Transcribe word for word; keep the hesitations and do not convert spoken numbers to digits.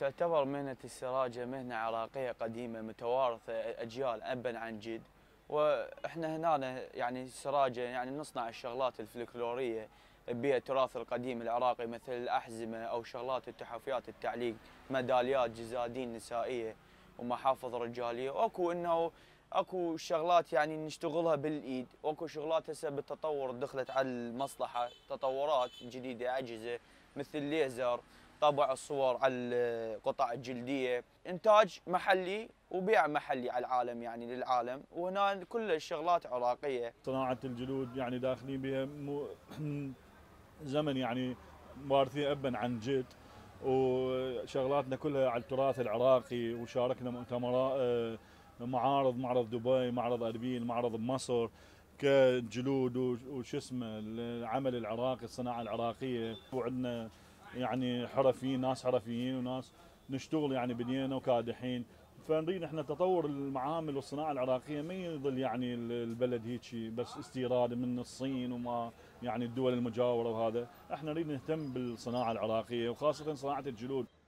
تعتبر مهنة السراجة مهنة عراقية قديمة متوارثة أجيال أبا عن جد، وإحنا هنا يعني السراجة يعني نصنع الشغلات الفلكلورية بها التراث القديم العراقي مثل الأحزمة أو شغلات التحفيات التعليق، ميداليات، جزادين نسائية ومحافظ رجالية، وأكو إنه اكو شغلات يعني نشتغلها بالايد، واكو شغلات هسه بالتطور دخلت على المصلحه، تطورات جديده اجهزه مثل الليزر، طبع الصور على القطع الجلديه، انتاج محلي وبيع محلي على العالم يعني للعالم، وهنا كل الشغلات عراقيه. صناعه الجلود يعني داخلين بها زمن يعني وارثي ابا عن جد، وشغلاتنا كلها على التراث العراقي، وشاركنا مؤتمرات معارض، معرض دبي، معرض اربيل، معرض بمصر كجلود وش اسمه العمل العراقي، الصناعه العراقيه، وعندنا يعني حرفيين، ناس حرفيين وناس نشتغل يعني بنينا وكادحين، فنريد احنا تطور المعامل والصناعه العراقيه، ما يظل يعني البلد هيك بس استيراد من الصين وما يعني الدول المجاوره وهذا، احنا نريد نهتم بالصناعه العراقيه وخاصه صناعه الجلود.